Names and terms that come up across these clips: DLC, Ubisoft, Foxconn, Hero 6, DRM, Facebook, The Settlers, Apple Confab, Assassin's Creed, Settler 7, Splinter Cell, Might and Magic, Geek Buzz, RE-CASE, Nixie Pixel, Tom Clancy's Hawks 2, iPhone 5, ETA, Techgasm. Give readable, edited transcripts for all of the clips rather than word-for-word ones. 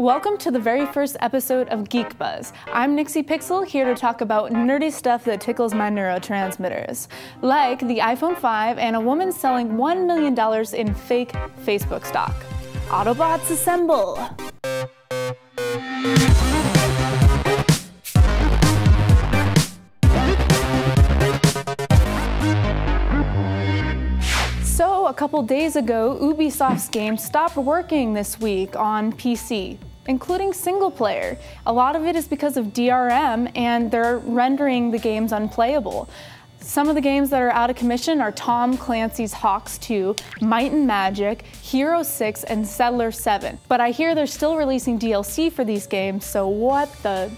Welcome to the very first episode of Geek Buzz. I'm Nixie Pixel, here to talk about nerdy stuff that tickles my neurotransmitters, like the iPhone 5 and a woman selling $1 million in fake Facebook stock. Autobots assemble! So, a couple days ago, Ubisoft's game stopped working this week on PC, including single player. A lot of it is because of DRM, and they're rendering the games unplayable. Some of the games that are out of commission are Tom Clancy's Hawks 2, Might and Magic, Hero 6, and Settler 7. But I hear they're still releasing DLC for these games, so what the...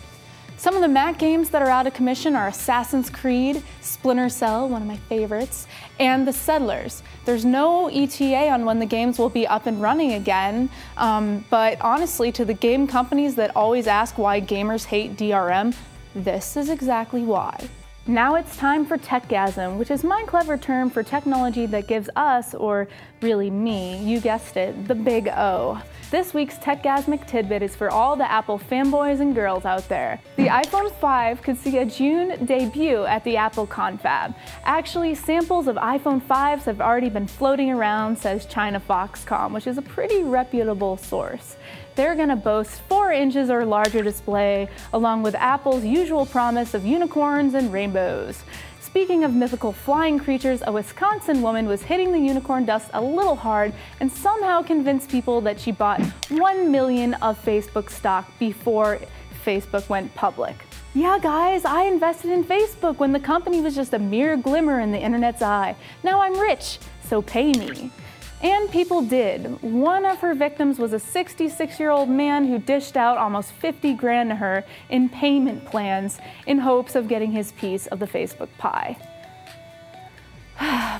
Some of the Mac games that are out of commission are Assassin's Creed, Splinter Cell, one of my favorites, and The Settlers. There's no ETA on when the games will be up and running again, but honestly, to the game companies that always ask why gamers hate DRM, this is exactly why. Now it's time for Techgasm, which is my clever term for technology that gives us, or really me, you guessed it, the big O. This week's Techgasmic tidbit is for all the Apple fanboys and girls out there. The iPhone 5 could see a June debut at the Apple Confab. Actually, samples of iPhone 5s have already been floating around, says China Foxconn, which is a pretty reputable source. They're gonna boast 4 inches or larger display, along with Apple's usual promise of unicorns and rainbows. Speaking of mythical flying creatures, a Wisconsin woman was hitting the unicorn dust a little hard and somehow convinced people that she bought 1 million of Facebook stock before Facebook went public. Yeah guys, I invested in Facebook when the company was just a mere glimmer in the internet's eye. Now I'm rich, so pay me. And people did. One of her victims was a 66-year-old man who dished out almost 50 grand to her in payment plans in hopes of getting his piece of the Facebook pie.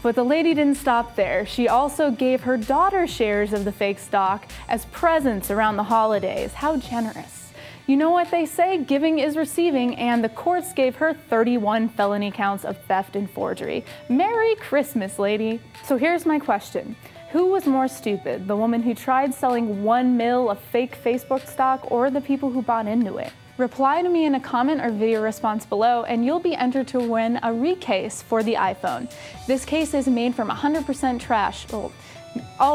But the lady didn't stop there. She also gave her daughter shares of the fake stock as presents around the holidays. How generous. You know what they say, giving is receiving, and the courts gave her 31 felony counts of theft and forgery. Merry Christmas, lady. So here's my question. Who was more stupid, the woman who tried selling 1 mil of fake Facebook stock or the people who bought into it? Reply to me in a comment or video response below and you'll be entered to win a re-case for the iPhone. This case is made from 100% trash, all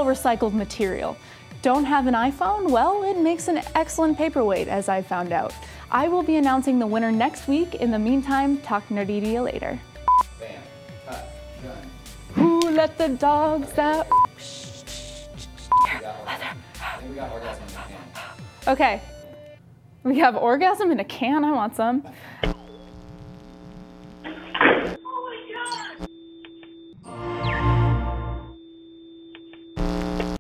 recycled material. Don't have an iPhone? Well, it makes an excellent paperweight, as I found out. I will be announcing the winner next week. In the meantime, talk nerdy to you later. Bam, cut, gun. Who let the dogs out? Okay, we have orgasm in a can, I want some.